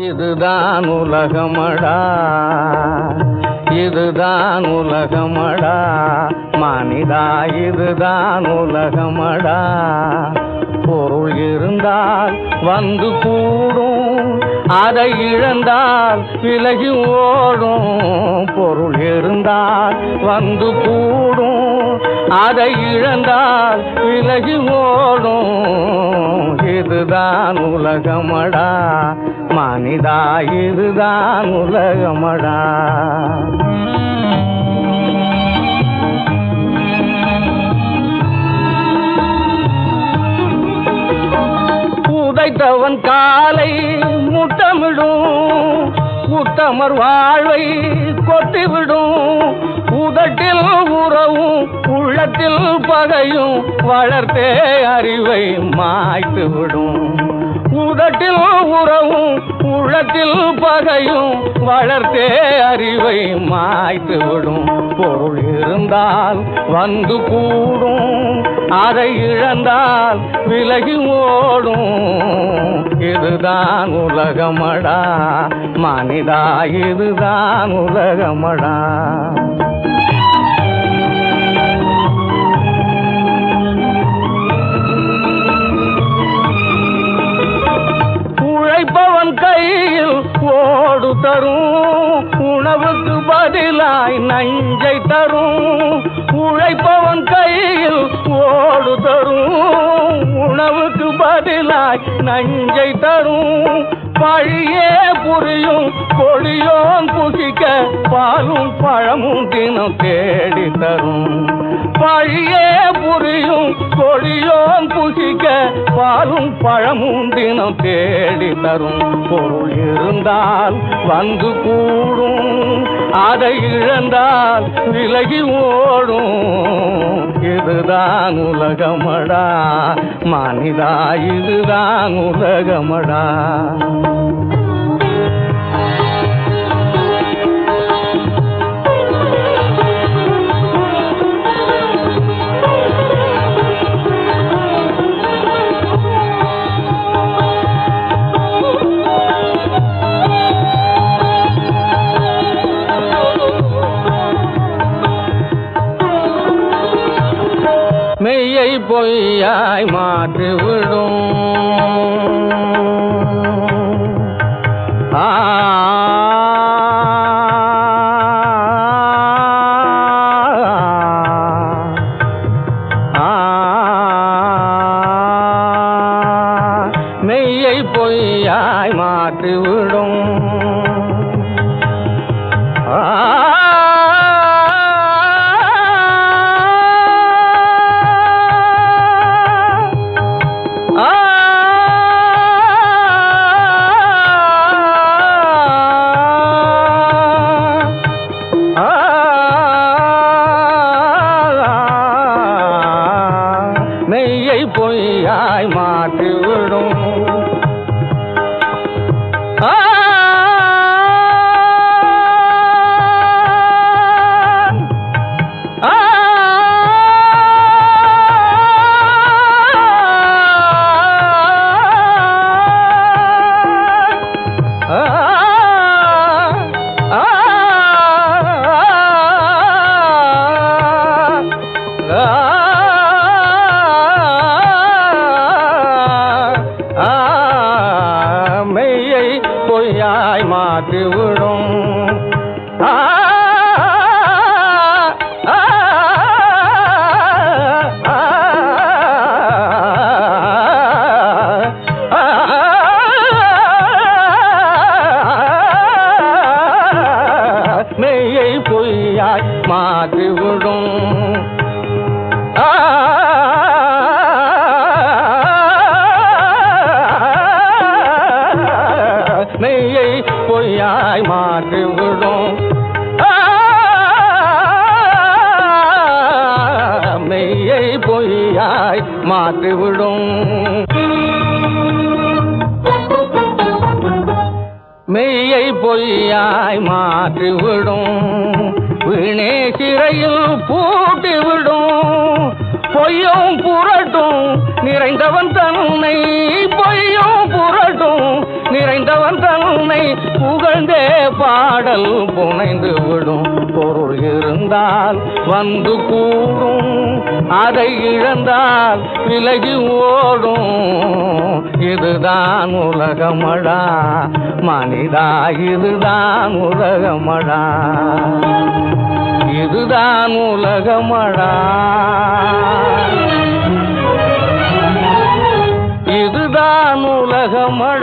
इदु थान उलगमडा मानिदा इदु थान उलगमडा पोरुल इरुंदाल वंदु कूडुम अदै इलंदाल विलगि ओडुम पोरुल इरुंदाल वंदु कूडुम अदै इलंदाल विलगि ओडुम इदु थान उलगमडा मानिदा इदु थान उलगमडा उदैतवन कालै मुट्टमिडुम उत्तमर वाळ्वै कोट्टिविडुम उदट्टिल उरवुम उळ्ळत्तिल पगैयुम वळर्ते अरिवै माय्त्तुविडुम उदट्टिल उरवुम उळ्ळत्तिल पगैयुम वळर्ते अरिवै माय्त्तुविडुम पोरुल इरुंदाल वंदु कूडुम अदै इलंदाल विलगि ओडुम इदु थान उलगमडा मानिदा इदु थान उलगमडा उळैप्पवन कैयिल ओडु तरुम उणवुक्कु बदिलाय नंजै तरुम उळैप्पवन कैयिल ओडु तरुम उणवुक्कु बदिलाय नंजै तरुम पळिये पुरियुम कोळियोन पुसिक पालुम पळमुम दिनम तेडि तरुम पळिये पुरियुम कोळियोन पुसिक पालुम पळमुम दिनम तेडि तरुम पोरुल इरुंदाल वंदु कूडुम अदै इलंदाल विलगि ओडुम इदु थान उलगमडा मानिदा इदु थान उलगमडा மெய்யை பொய்யாய் மாற்றிவிடும் மெய்யை பொய்யாய் மாற்றிவிடும் பொய்யாய் மாற்றிவிடும் பொய்யாய் மாற்றிவிடும் மெய்யை பொய்யாய் மாற்றிவிடும் பொய்யாய் மாற்றிவிடும் மெய்யை பொய்யாய் மாற்றிவிடும் மெய்யை பொய்யாய் மாற்றிவிடும் வீணே சிறையில் பூட்டிவிடும் பொய்யும் புரட்டும் நிறைந்தவன் தன்னை பொய்யும் புரட்டும் உலகமடா மனிதா இதுதான் உலகமடா இதுதான் உலகமடா இதுதான் உலகமடா